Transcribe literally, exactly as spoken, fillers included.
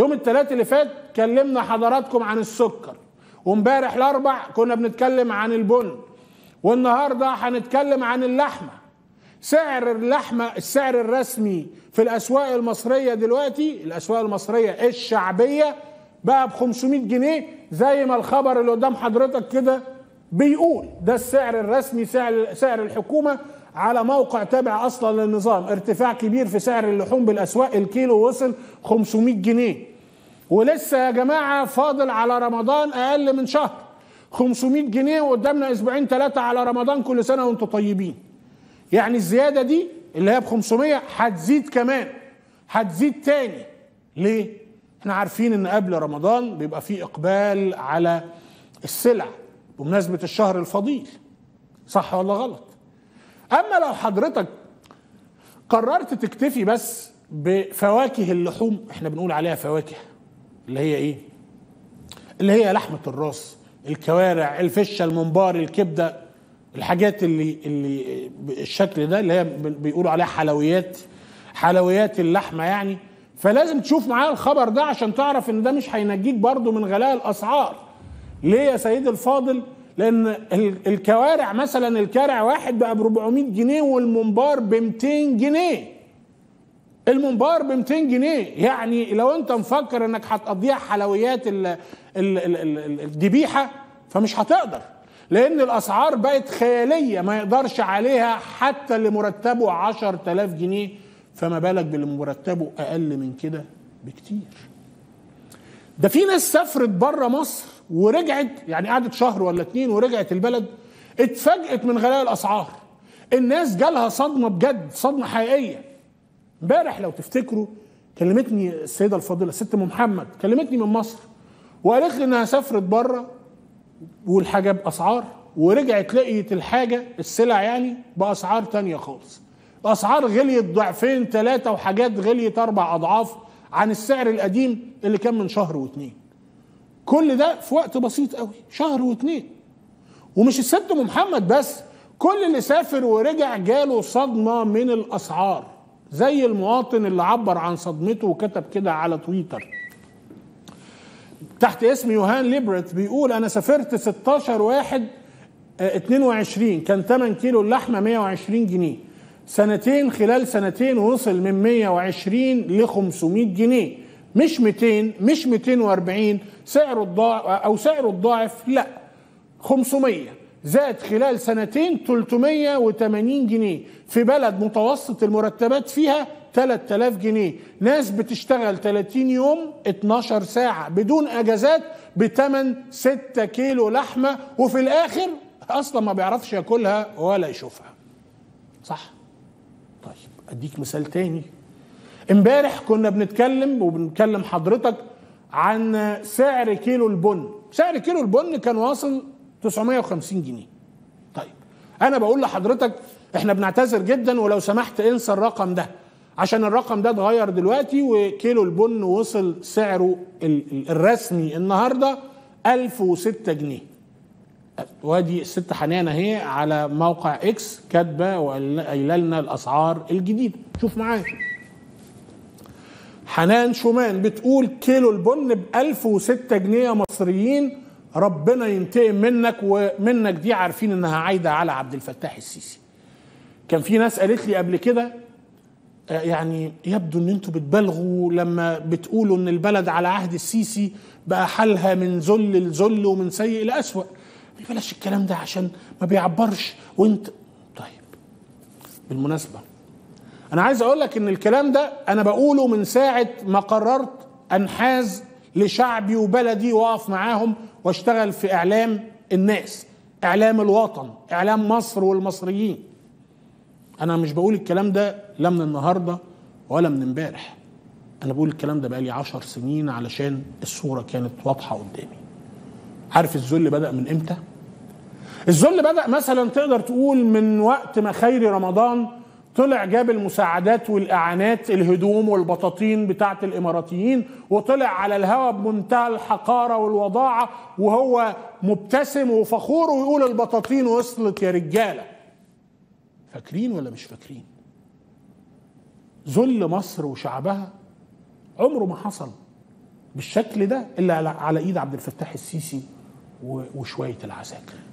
يوم الثلاث اللي فات كلمنا حضراتكم عن السكر، وامبارح الاربع كنا بنتكلم عن البن، والنهارده هنتكلم عن اللحمه. سعر اللحمه، السعر الرسمي في الاسواق المصريه دلوقتي، الاسواق المصريه الشعبيه، بقى ب خمسمائة جنيه زي ما الخبر اللي قدام حضرتك كده بيقول. ده السعر الرسمي، سعر سعر الحكومه على موقع تابع اصلا للنظام. ارتفاع كبير في سعر اللحوم بالاسواق، الكيلو وصل خمسمائة جنيه، ولسه يا جماعه فاضل على رمضان اقل من شهر. خمسمائة جنيه وقدامنا اسبوعين ثلاثه على رمضان. كل سنه وانتم طيبين. يعني الزياده دي اللي هي ب خمسمائة هتزيد كمان، هتزيد تاني. ليه؟ احنا عارفين ان قبل رمضان بيبقى فيه اقبال على السلع بمناسبه الشهر الفضيل، صح ولا غلط؟ اما لو حضرتك قررت تكتفي بس بفواكه اللحوم، احنا بنقول عليها فواكه، اللي هي ايه؟ اللي هي لحمه الراس، الكوارع، الفشه، الممبار، الكبده، الحاجات اللي اللي الشكل ده اللي هي بيقولوا عليها حلويات، حلويات اللحمه يعني. فلازم تشوف معايا الخبر ده عشان تعرف ان ده مش هينجيك برضو من غلاء الاسعار. ليه يا سيدي الفاضل؟ لان الكوارع مثلا، الكارع واحد بقى ب أربعمائة جنيه، والممبار ب مئتين جنيه. الممبار ب مئتين جنيه، يعني لو انت مفكر انك هتقضيها حلويات الذبيحه فمش هتقدر، لان الاسعار بقت خياليه ما يقدرش عليها حتى اللي مرتبه عشرة آلاف جنيه، فما بالك باللي مرتبه اقل من كده بكتير. ده في ناس سافرت بره مصر ورجعت، يعني قعدت شهر ولا اتنين ورجعت البلد، اتفاجئت من غلاء الاسعار. الناس جالها صدمه بجد، صدمه حقيقيه. امبارح لو تفتكروا كلمتني السيده الفاضله الست ام محمد، كلمتني من مصر وقالت لي انها سافرت بره والحاجه باسعار، ورجعت لقيت الحاجه السلع يعني باسعار تانيه خالص. الاسعار غليت ضعفين ثلاثه، وحاجات غليت اربع اضعاف عن السعر القديم اللي كان من شهر واتنين. كل ده في وقت بسيط قوي، شهر واتنين. ومش الست ام محمد بس، كل اللي سافر ورجع جاله صدمه من الاسعار، زي المواطن اللي عبر عن صدمته وكتب كده على تويتر تحت اسم يوهان ليبرت، بيقول: انا سافرت ستاشر واحد اتنين وعشرين، كان تمن كيلو اللحمه مية وعشرين جنيه. سنتين، خلال سنتين وصل من مية وعشرين ل خمسمائة جنيه، مش مئتين، مش مئتين وأربعين سعره الضاعف، او سعره الضاعف، لا خمسمائة. زاد خلال سنتين تلتمية وتمانين جنيه في بلد متوسط المرتبات فيها تلات آلاف جنيه. ناس بتشتغل تلاتين يوم اتناشر ساعة بدون اجازات بتمن ستة كيلو لحمة، وفي الاخر اصلا ما بيعرفش ياكلها ولا يشوفها، صح؟ طيب اديك مثال تاني. امبارح كنا بنتكلم وبنتكلم حضرتك عن سعر كيلو البن. سعر كيلو البن كان واصل تسعمية وخمسين جنيه. طيب انا بقول لحضرتك احنا بنعتذر جدا، ولو سمحت انسى الرقم ده، عشان الرقم ده اتغير دلوقتي، وكيلو البن وصل سعره الرسمي النهارده ألف وستة جنيه. وادي الست حنان اهي على موقع اكس كاتبه وقايله لنا الاسعار الجديده. شوف معايا حنان شومان بتقول: كيلو البن ب ألف وستة جنيه مصريين، ربنا ينتقم منك. ومنك دي عارفين انها عايده على عبد الفتاح السيسي. كان في ناس قالت لي قبل كده، يعني يبدو ان انتوا بتبالغوا لما بتقولوا ان البلد على عهد السيسي بقى حالها من ذل لذل ومن سيء لأسوأ، بلاش الكلام ده عشان ما بيعبرش. وانت طيب، بالمناسبه انا عايز اقول لك ان الكلام ده انا بقوله من ساعه ما قررت انحاز لشعبي وبلدي واقف معاهم واشتغل في اعلام الناس، اعلام الوطن، اعلام مصر والمصريين. انا مش بقول الكلام ده لا من النهارده ولا من امبارح، انا بقول الكلام ده بقالي عشر سنين، علشان الصوره كانت واضحه قدامي. عارف الذل بدأ من امتى؟ الذل بدأ مثلا تقدر تقول من وقت ما خيري رمضان طلع جاب المساعدات والاعانات، الهدوم والبطاطين بتاعه الاماراتيين، وطلع على الهوا بمنتهى الحقاره والوضاعه وهو مبتسم وفخور ويقول: البطاطين وصلت يا رجاله. فاكرين ولا مش فاكرين؟ ذل مصر وشعبها عمره ما حصل بالشكل ده الا على ايد عبد الفتاح السيسي وشويه العساكر.